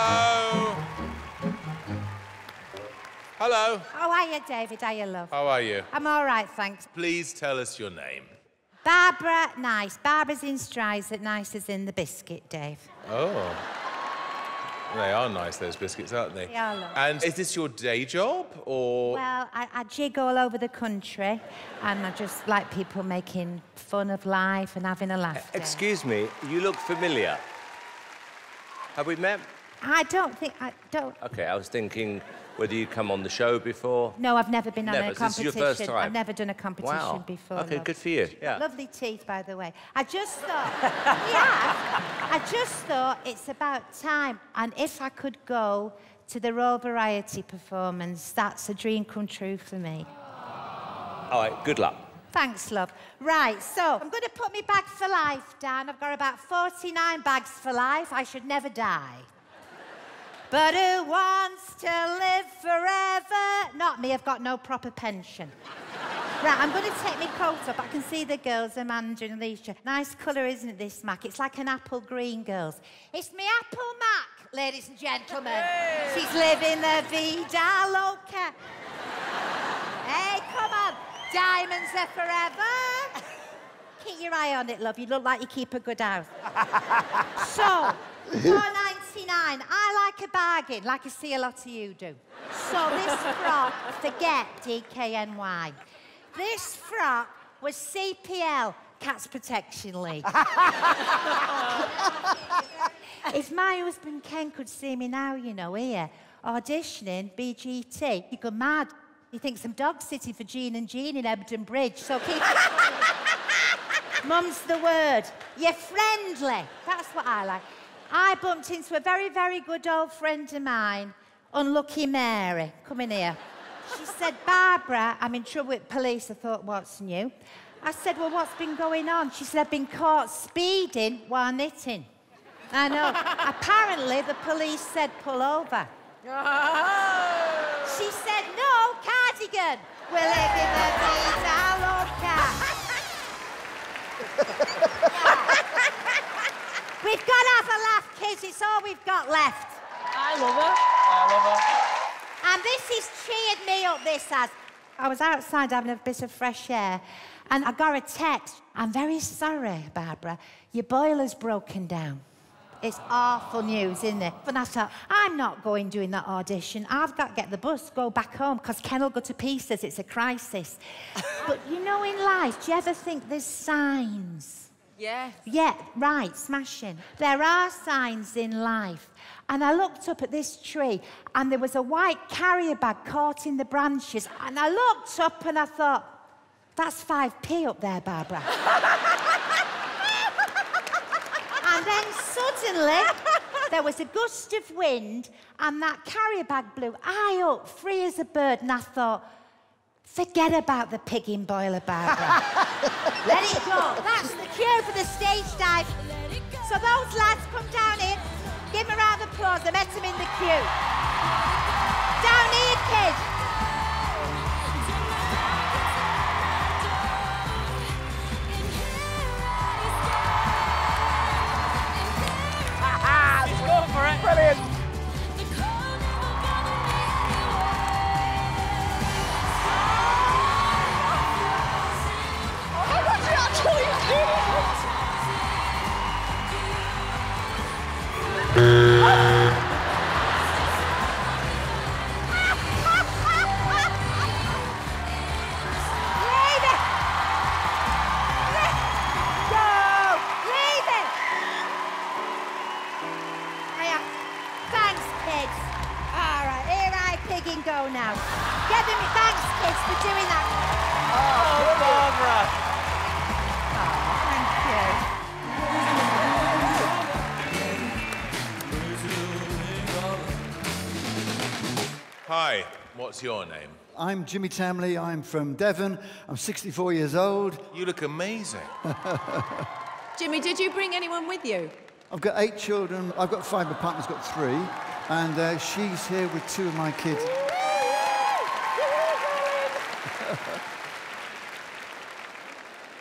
Hello. Hello. How are you, David? How are you, love? How are you? I'm all right, thanks. Please tell us your name. Barbara Nice. Barbara's in strides that Nice is in the biscuit, Dave. Oh. They are nice, those biscuits, aren't they? They are, love. And is this your day job, or...? Well, I jig all over the country, and I just like people making fun of life and having a laugh. Excuse me, you look familiar. Have we met? I don't... OK, I was thinking whether you come on the show before. No, I've never been on a competition. This is your first time? I've never done a competition before. OK, love. Good for you. Yeah. Lovely teeth, by the way. I just thought... I just thought it's about time. And if I could go to the Royal Variety Performance, that's a dream come true for me. All right, good luck. Thanks, love. Right, so I'm going to put my bag for life down. I've got about 49 bags for life. I should never die. But who wants to live forever? Not me, I've got no proper pension. Right, I'm going to take my coat off. I can see the girls, Amanda and Alicia. Nice colour, isn't this, Mac? It's like an apple green, girls. It's me apple Mac, ladies and gentlemen. Hey. She's living the vida loca. Hey, come on. Diamonds are forever. Keep your eye on it, love. You look like you keep a good house. So... £4.99. I like a bargain, like I see a lot of you do. So this frock, forget DKNY. This frock was CPL, Cats Protection League. If my husband Ken could see me now, you know, here, auditioning BGT, he'd go mad. He thinks I'm dog sitting for Jean and Jean in Ebden Bridge, so keep it. Mum's the word. You're friendly. That's what I like. I bumped into a very, very good old friend of mine, Unlucky Mary, coming here. She said, Barbara, I'm in trouble with police. I thought, what's new? I said, well, what's been going on? She said, I've been caught speeding while knitting. I know. Apparently, the police said, pull over. Oh. She said, no, cardigan. We're living the vida loca. We've got to have a laugh, kids. It's all we've got left. I love her. I love her. And this has cheered me up, this has. I was outside having a bit of fresh air, and I got a text. I'm very sorry, Barbara. Your boiler's broken down. It's awful news, isn't it? And I thought, I'm not going doing that audition. I've got to get the bus, go back home, because Ken will go to pieces. It's a crisis. But you know, in life, do you ever think there's signs? Yes. Yeah, right, smashing. There are signs in life. And I looked up at this tree, and there was a white carrier bag caught in the branches. And I looked up and I thought, that's 5p up there, Barbara. And then suddenly, there was a gust of wind, and that carrier bag blew high up, free as a bird, and I thought, forget about the pig in boiler, Barbara. Let it go. That's the cue for the stage dive. So those lads, come down here. Give them a round of applause. I met them in the queue. Down here, kids. He's going for it. Brilliant. What's your name? I'm Jimmy Tamley. I'm from Devon. I'm 64 years old. You look amazing. Jimmy, did you bring anyone with you? I've got 8 children. I've got 5. My partner's got 3. And she's here with 2 of my kids.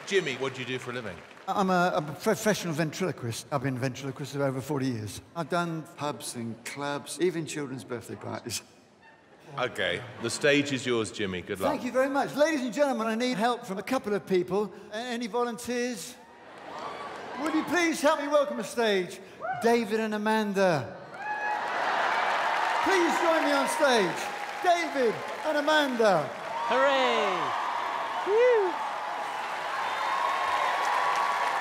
Jimmy, what do you do for a living? I'm a professional ventriloquist. I've been a ventriloquist for over 40 years. I've done pubs and clubs, even children's birthday parties. OK, the stage is yours, Jimmy. Good luck. Thank you very much. Ladies and gentlemen, I need help from a couple of people. Any volunteers? Would you please help me welcome to stage David and Amanda? Please join me on stage. David and Amanda. Hooray! Woo.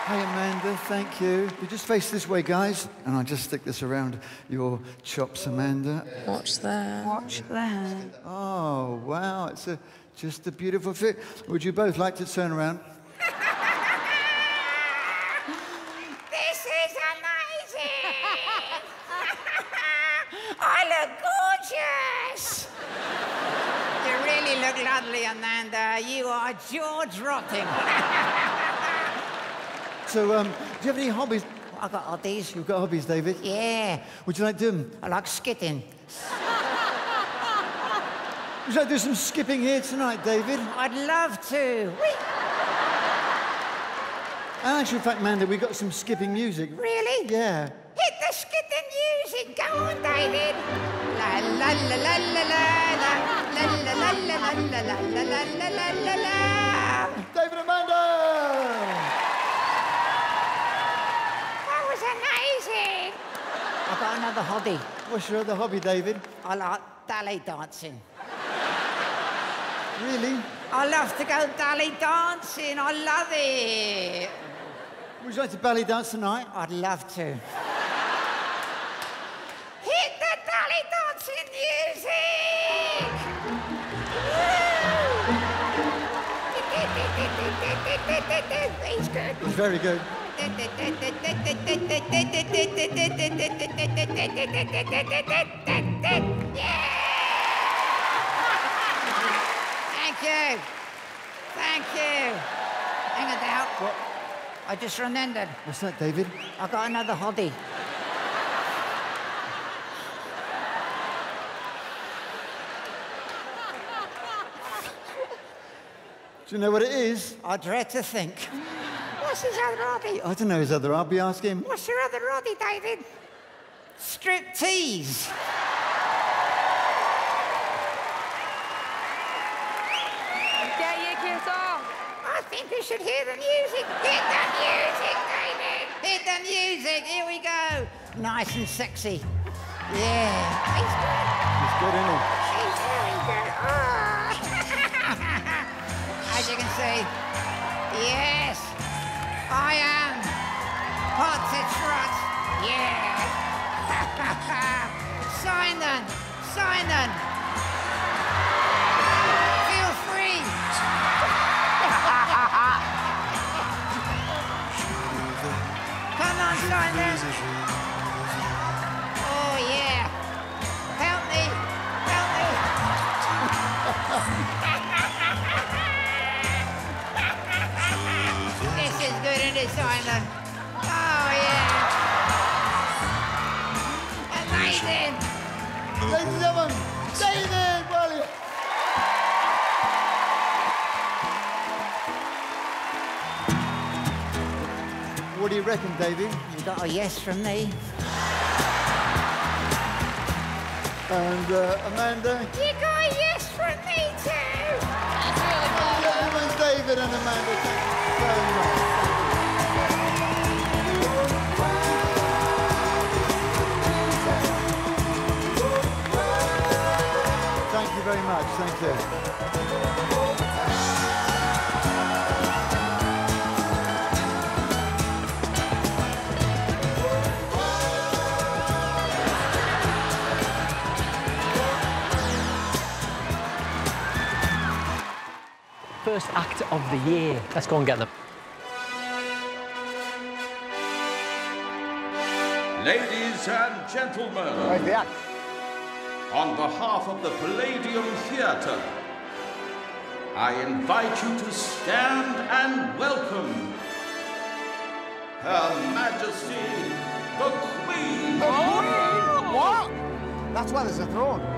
Hey, Amanda, thank you. You just face this way, guys, and I'll just stick this around your chops, Amanda. Watch that. Watch that. Oh, wow, it's just a beautiful fit. Would you both like to turn around? This is amazing! I look gorgeous! You really look lovely, Amanda. You are jaw-dropping. So, do you have any hobbies? I've got hobbies. You've got hobbies, David? Yeah. Would you like to do them? I like skipping. Would you like to do some skipping here tonight, David? I'd love to. And actually, in fact, Amanda, we've got some skipping music. Really? Yeah. Hit the skipping music. Go on, David. La la la la la la la la la la la la la la. David, Amanda. Amazing! I've got another hobby. What's your other hobby, David? I like ballet dancing. Really? I love to go ballet dancing. I love it. Would you like to ballet dance tonight? I'd love to. Hit the ballet dancing music! He's good. He's very good. Thank you. Thank you. Hang it out. What? I just remembered. What's that, David? I got another hobby. Do you know what it is? I dread to think. What's his other hobby? I don't know his other hobby. Ask him. What's your other hobby, David? Striptease. Get your kids off. I think we should hear the music. Hit the music, David. Hit the music. Here we go. Nice and sexy. Yeah. He's good. He's good, isn't he? He's very good. Oh. As you can see. Yes. I am hot to trot, yeah. Simon. Feel free. Come on, Simon. Oh yeah. Help me. This is good, isn't it, Simon? Oh, yeah. Amazing. Ladies and gentlemen, David Walliams. What do you reckon, David? You got a yes from me. And Amanda? You got a yes from me, too. That's really good. Gentlemen, David and Amanda, thank you so much. Thank you very much, thank you. First act of the year. Let's go and get them. Ladies and gentlemen. Where's the act? On behalf of the Palladium Theatre, I invite you to stand and welcome Her Majesty the Queen. The Queen? What? That's why there's a throne.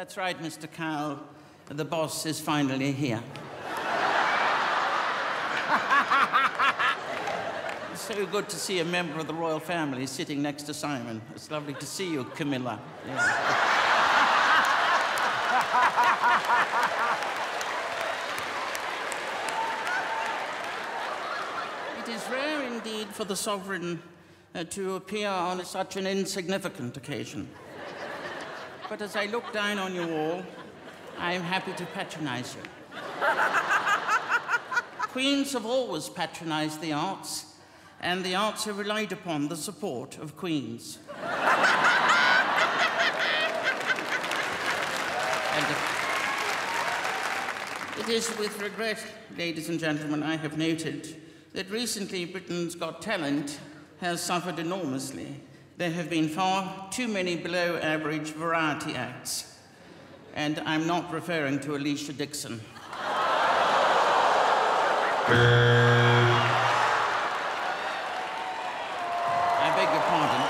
That's right, Mr. Cowell. The boss is finally here. It's so good to see a member of the royal family sitting next to Simon. It's lovely to see you, Camilla. Yeah. It is rare indeed for the sovereign to appear on such an insignificant occasion. But as I look down on you all, I am happy to patronize you. Queens have always patronized the arts, and the arts have relied upon the support of queens. And it is with regret, ladies and gentlemen, I have noted that recently Britain's Got Talent has suffered enormously. There have been far too many below-average variety acts, and I'm not referring to Alicia Dixon. I beg your pardon.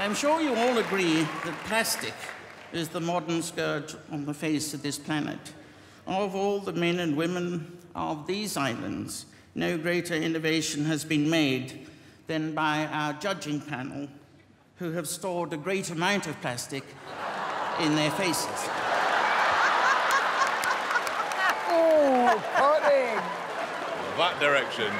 I'm sure you all agree that plastic is the modern scourge on the face of this planet. Of all the men and women of these islands, no greater innovation has been made than by our judging panel, who have stored a great amount of plastic in their faces. Oh, pudding! That direction.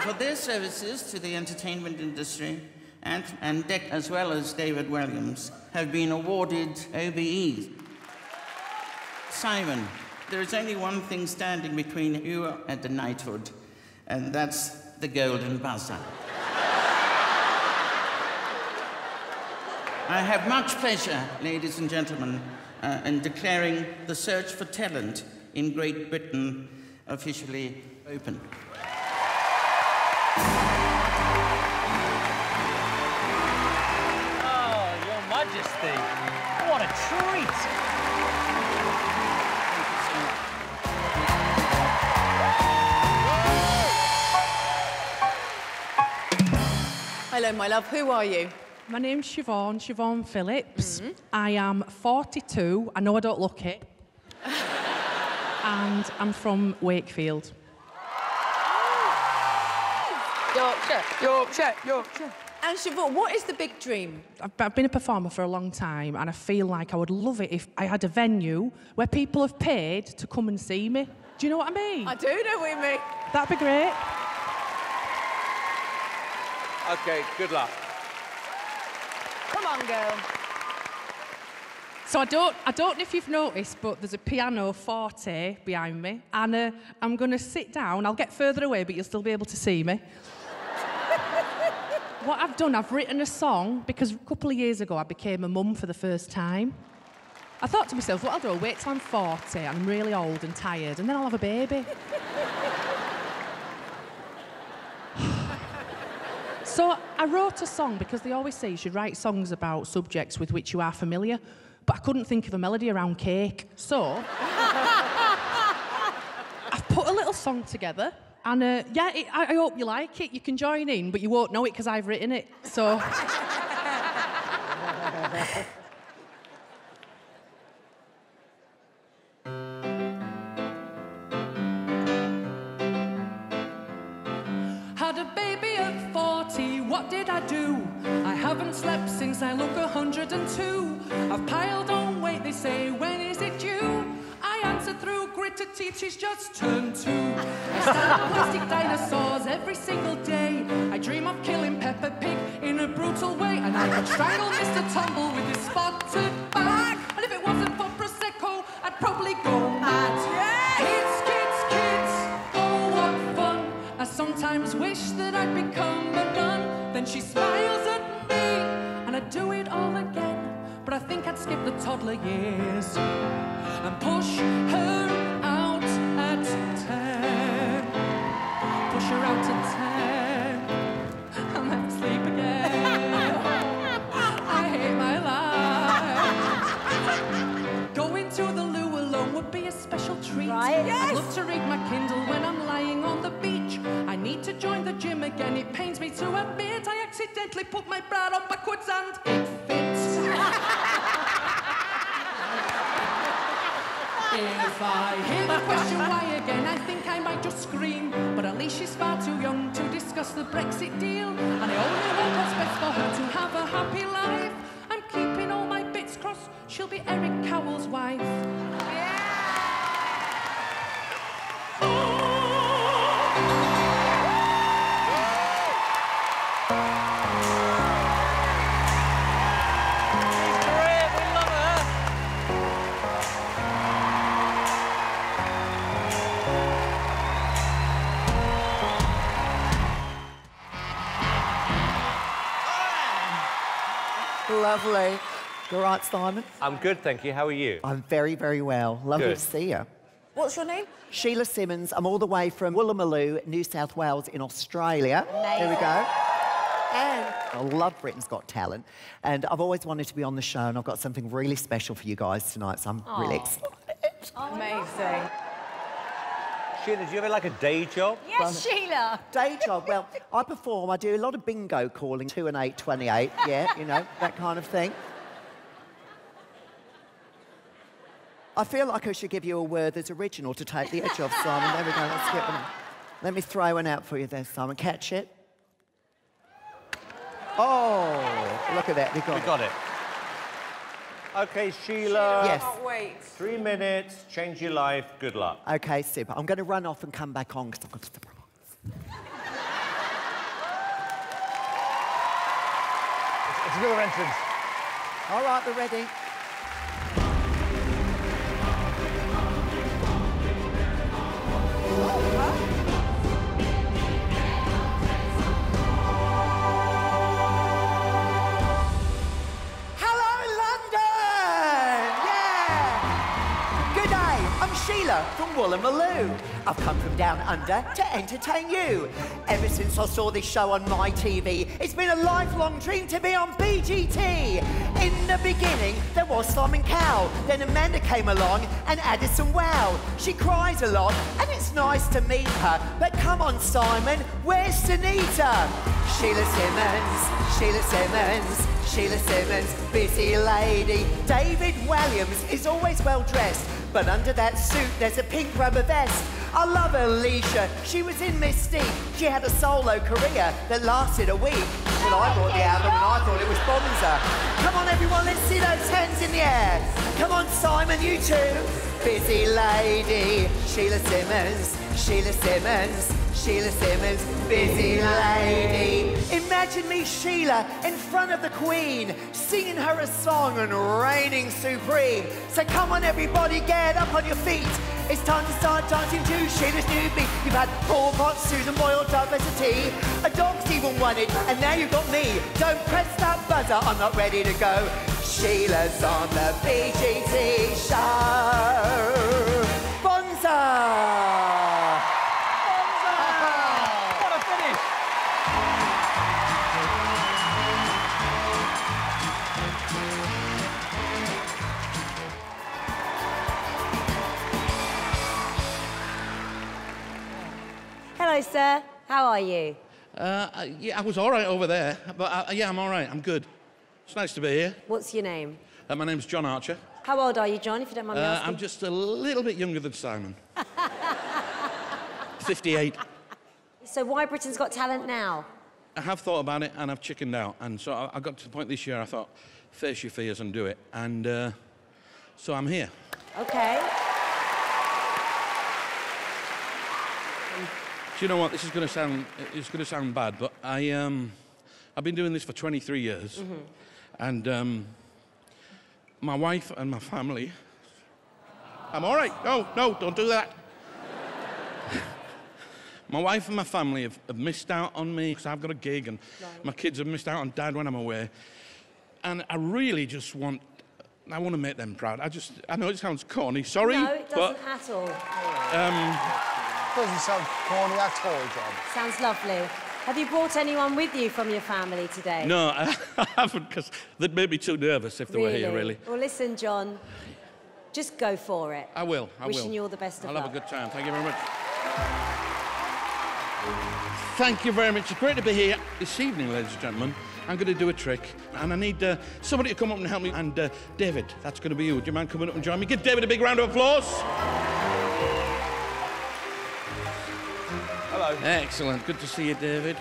For their services to the entertainment industry, Ant and Dec, as well as David Walliams, have been awarded OBEs. Simon, there is only one thing standing between you and the knighthood, and that's the golden buzzer. I have much pleasure, ladies and gentlemen, in declaring the search for talent in Great Britain officially open. Oh, Your Majesty, what a treat! Hello, my love. Who are you? My name's Siobhan Phillips. Mm-hmm. I am 42. I know I don't look it. And I'm from Wakefield. Yorkshire, Yorkshire, Yorkshire. And Siobhan, what is the big dream? I've been a performer for a long time, and I feel like I would love it if I had a venue where people have paid to come and see me. Do you know what I mean? I do know what you mean. That'd be great. OK, good luck. Come on, girl. So I don't know if you've noticed, but there's a piano forte behind me, and I'm going to sit down. I'll get further away, but you'll still be able to see me. What I've done, I've written a song, because a couple of years ago I became a mum for the first time. I thought to myself, what I'll do, I'll wait till I'm 40, and I'm really old and tired, and then I'll have a baby. So I wrote a song, because they always say you should write songs about subjects with which you are familiar, but I couldn't think of a melody around cake. So I've put a little song together, and yeah, I hope you like it. You can join in, but you won't know it because I've written it. So. What did I do? I haven't slept since I look 102. I've piled on weight, they say, when is it due? I answer through gritted teeth, she's just turned two. I style plastic dinosaurs every single day. I dream of killing Peppa Pig in a brutal way. And I could strangle Mr. Tumble with his spotted back. And if it wasn't for Prosecco, I'd probably go mad. Yeah. Kids, kids, kids, oh what fun. I sometimes wish that I'd become a nun. Then she smiles at me, and I do it all again. But I think I'd skip the toddler years and push her out at 10. Push her out at 10, and then sleep again. I hate my life. Going to the loo alone would would be a special treat. Right? Yes. I love to read my Kindle when I'm lying on the beach. I need to join the gym again. It pains me to admit I accidentally put my bra on backwards and it fits. If I hear the question why again, I think I might just scream. But at least she's far too young to discuss the Brexit deal. And I only hope what's best for her to have a happy life. I'm keeping all my bits crossed. She'll be Eric Cowell's wife. Yeah. She's great, we love her. Oh. Lovely. You're right, Simon? I'm good, thank you. How are you? I'm very, very well. Lovely to see you. What's your name? Sheila Simmons. I'm all the way from Woolloomooloo, New South Wales in Australia. Amazing. There we go. And I love Britain's Got Talent. And I've always wanted to be on the show, and I've got something really special for you guys tonight, so I'm really excited. Oh, amazing. Sheila, do you have like a day job? Yes, well, Sheila. Day job? Well, I perform. I do a lot of bingo calling, 2 and 8, 28. Yeah, you know, that kind of thing. I feel like I should give you a word that's original to take the edge off, Simon. There we go, let's get one. Let me throw one out for you there, Simon. Catch it. Oh, look at that, we got it. OK, Sheila. Yes. I can't wait. 3 minutes, change your life, good luck. OK, super. I'm going to run off and come back on, because I've got to... It's another entrance. All right, we're ready. From Woolloomooloo. I've come from down under to entertain you. Ever since I saw this show on my TV, it's been a lifelong dream to be on BGT. In the beginning, there was Simon Cowell. Then Amanda came along and Addison Wow. She cries a lot, and it's nice to meet her. But come on, Simon, where's Sunita? Sheila Simmons, Sheila Simmons. Sheila Simmons, busy lady. David Walliams is always well-dressed, but under that suit there's a pink rubber vest. I love Alicia. She was in Mystique. She had a solo career that lasted a week. Well, I bought the album and I thought it was Bonza. Come on, everyone, let's see those hands in the air. Come on, Simon, you too. Busy lady. Sheila Simmons, Sheila Simmons. Sheila Simmons, busy lady. Imagine me, Sheila, in front of the Queen, singing her a song and reigning supreme. So come on, everybody, get up on your feet. It's time to start dancing to Sheila's new beat. You've had Paul Potts, Susan Boyle, diversity. A dog's even won it, and now you've got me. Don't press that buzzer, I'm not ready to go. Sheila's on the BGT show. Bonza! Hello, sir. How are you? Yeah, I was all right over there, but yeah, I'm all right. I'm good. It's nice to be here. What's your name? My name's John Archer. How old are you, John, if you don't mind me asking? I'm just a little bit younger than Simon. 58. So why Britain's Got Talent now? I have thought about it, and I've chickened out. And so I got to the point this year I thought, face your fears and do it. And so I'm here. OK. Do you know what? This is going to sound, it's going to sound bad, but I've been doing this for 23 years. Mm-hmm. And my wife and my family... I'm all right. No, no, don't do that. My wife and my family have missed out on me because I've got a gig, and my kids have missed out on Dad when I'm away. And I really just want... I want to make them proud. I know it sounds corny, sorry. No, it doesn't at all. Doesn't sound corny at all, John. Sounds lovely. Have you brought anyone with you from your family today? No, I haven't, because they'd make me too nervous if they were here, really. Well, listen, John, Just go for it. I will. I will. Wishing you all the best of luck. I'll have a good time. Thank you very much. Thank you very much. It's great to be here this evening, ladies and gentlemen. I'm going to do a trick, and I need somebody to come up and help me. And David, that's going to be you. Do you mind coming up and join me? Give David a big round of applause. Hello. Excellent. Good to see you, David.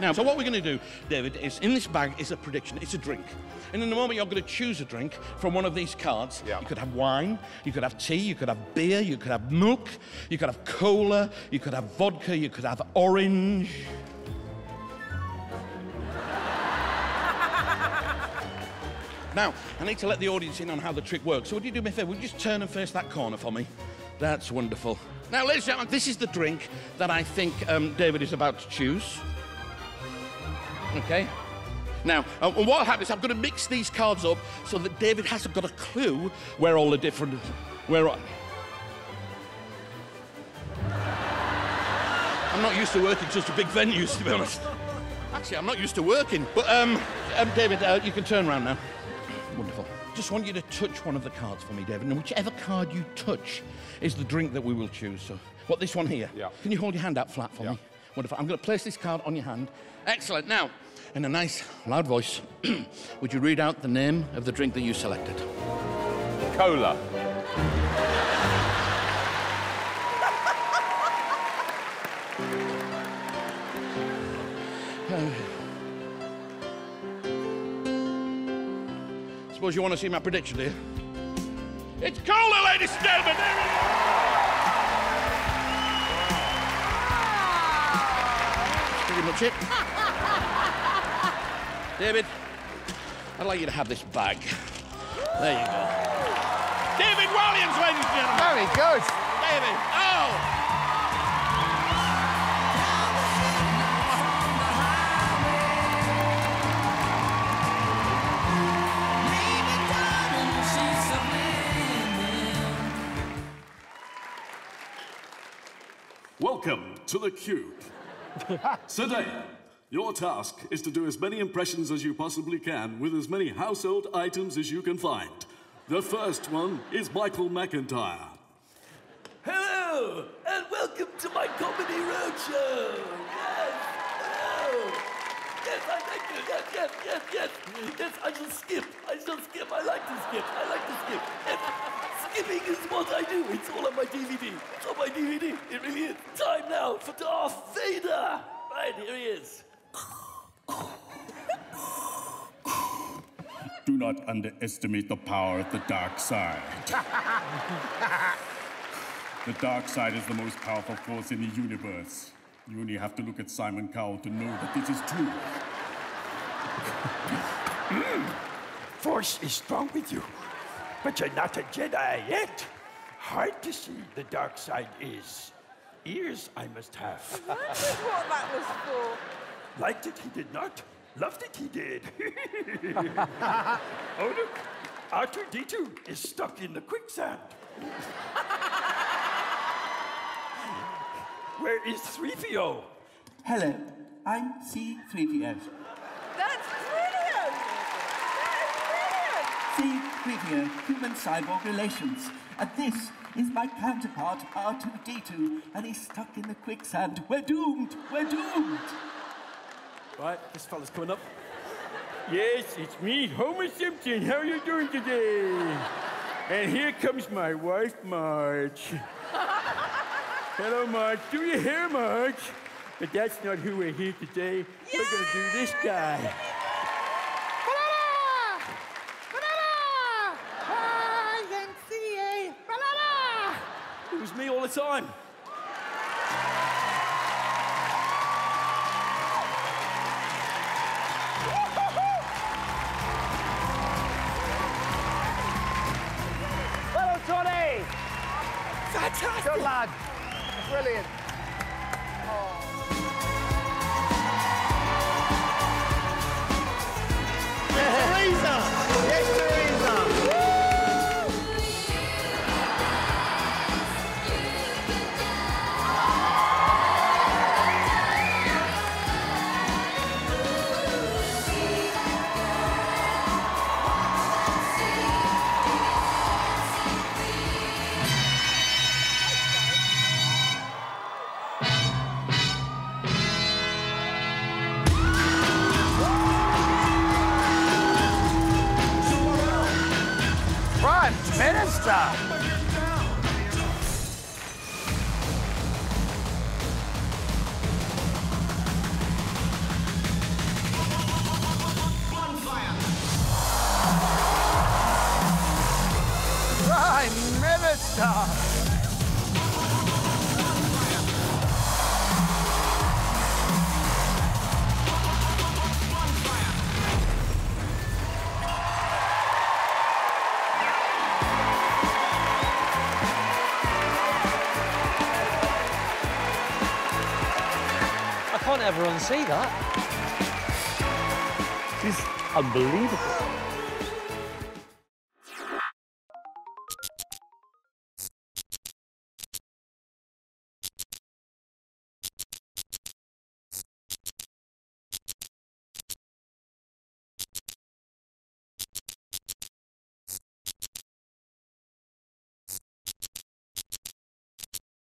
Now, so what we're going to do, David, is in this bag is a prediction. It's a drink. And in the moment, you're going to choose a drink from one of these cards. Yeah. You could have wine, you could have tea, you could have beer, you could have milk, you could have cola, you could have vodka, you could have orange. Now, I need to let the audience in on how the trick works. So would you do me a favour? Would you just turn and face that corner for me? That's wonderful. Now, ladies and gentlemen, this is the drink that I think David is about to choose. Okay. Now, what happens? I'm going to mix these cards up so that David hasn't got a clue where all the different. I'm not used to working such a big venues, to be honest. Actually, I'm not used to working. But David, you can turn around now. Wonderful. Just want you to touch one of the cards for me, David. And whichever card you touch is the drink that we will choose. So, what this one here? Yeah. Can you hold your hand out flat for me? Wonderful. I'm going to place this card on your hand. Excellent. Now, in a nice, loud voice, would you read out the name of the drink that you selected? Cola. Suppose you want to see my prediction, do you? It's cola, ladies and gentlemen! There it is! Much it. David, I'd like you to have this bag. There you go. David Walliams, ladies and gentlemen. Very good. David, oh! Welcome to the Cube. Today, your task is to do as many impressions as you possibly can with as many household items as you can find. The first one is Michael McIntyre. Hello, and welcome to my comedy roadshow. Yes, hello. Yes, I thank you. Yes, yes, yes, yes. Yes, I shall skip. I shall skip. I like to skip. I like to skip. Yes. Skipping is what I do. It's all on my DVD. It's on my DVD. It really is. Time now for Darth Vader. Right, here he is. Do not underestimate the power of the dark side. The dark side is the most powerful force in the universe. You only have to look at Simon Cowell to know that this is true. Force is strong with you. But you're not a Jedi yet. Hard to see the dark side is. Ears I must have. I wondered what that was for. Liked it, he did not. Loved it, he did. Oh, look. R2-D2 is stuck in the quicksand. Where is 3PO? Hello, I'm C3PO. That's brilliant. That is brilliant. Human cyborg relations. And this is my counterpart, R2-D2, and he's stuck in the quicksand. We're doomed! We're doomed! Right, this fella's coming up. Yes, it's me, Homer Simpson. How are you doing today? And here comes my wife, Marge. Hello, Marge. Do your hair, Marge. But that's not who we're here today. Yeah! We're gonna do this guy. It was me all the time. Well, Johnny! Fantastic! Good lad. Brilliant. Oh. Yes, Teresa! Yes, Teresa! side. I can't ever unsee that. This is unbelievable.